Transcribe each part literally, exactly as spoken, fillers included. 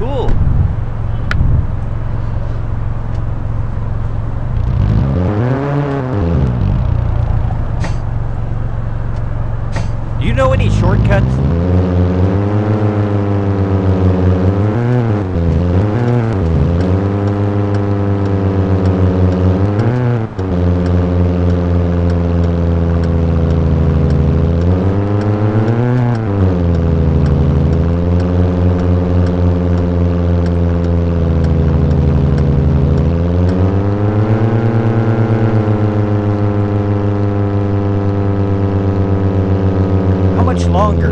cool. Do you know any shortcuts? Longer.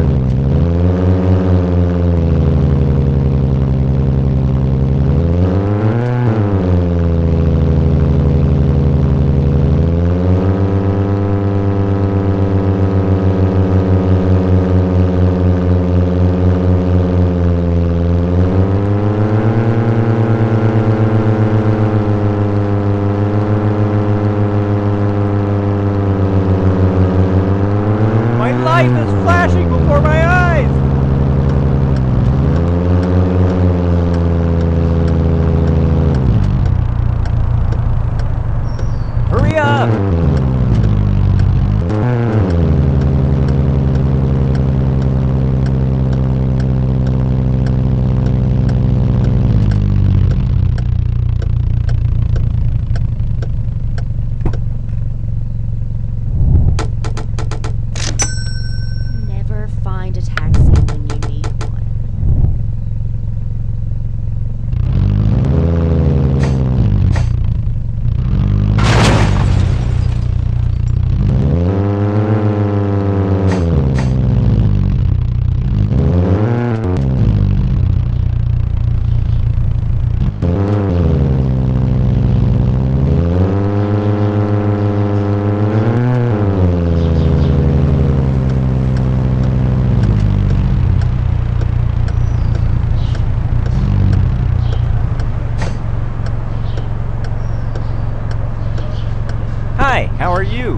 How are you?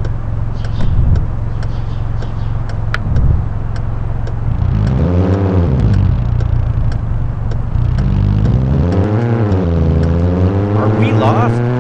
Are we lost?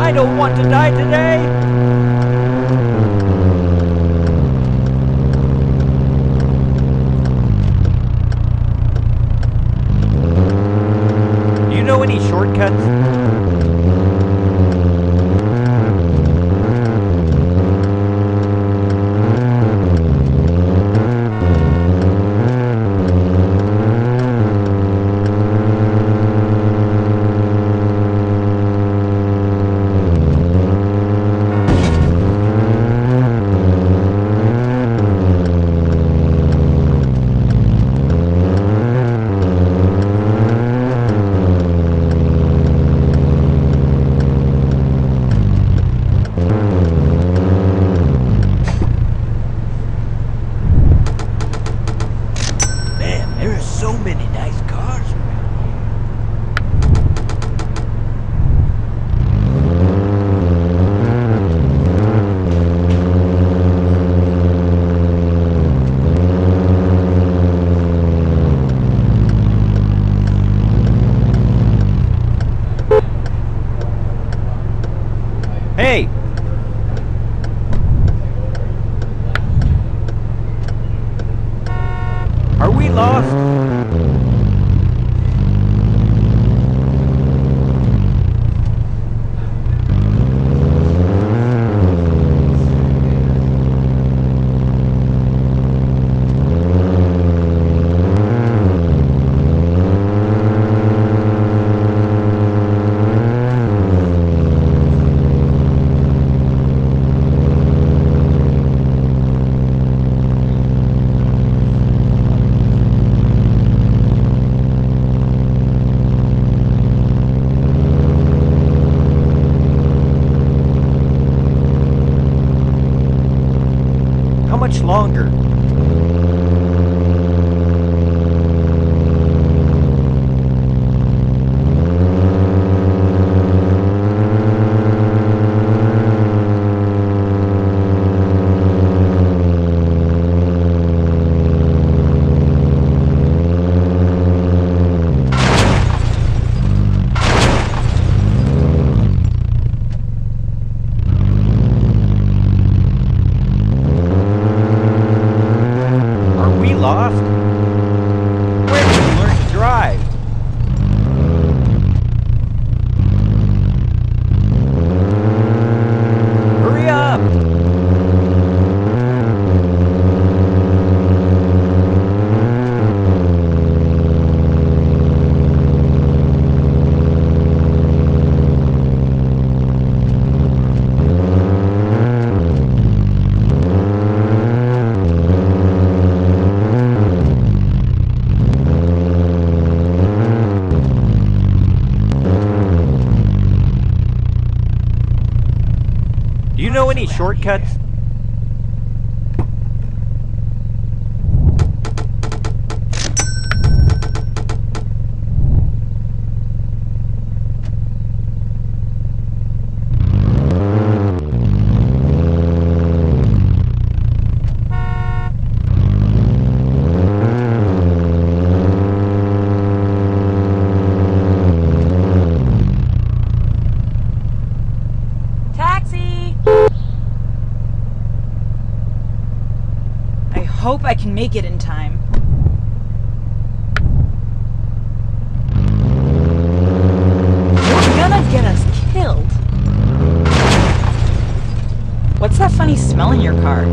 I don't want to die today! Are we lost? much longer. Do you know any shortcuts? Hope I can make it in time. You're gonna get us killed. What's that funny smell in your car?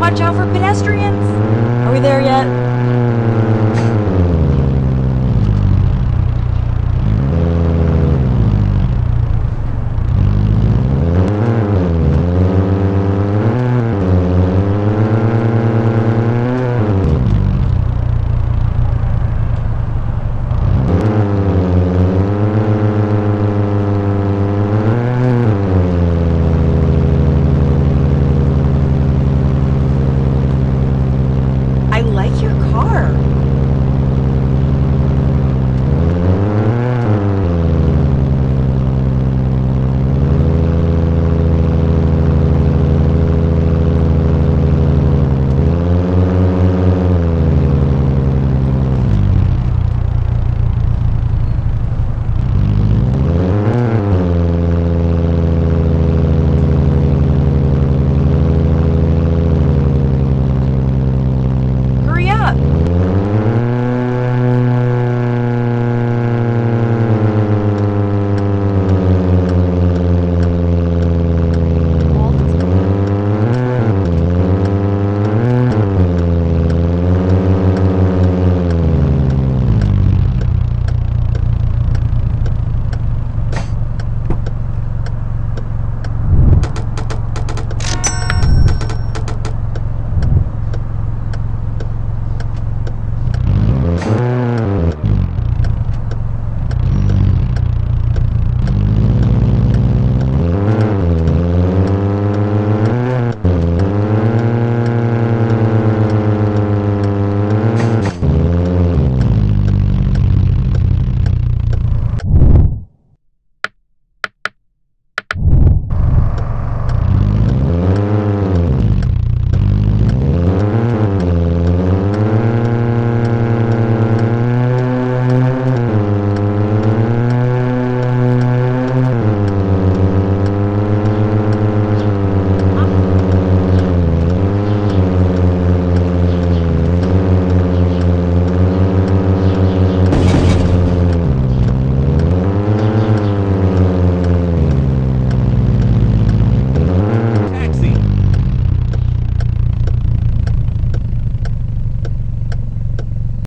Watch out for pedestrians. Are we there yet?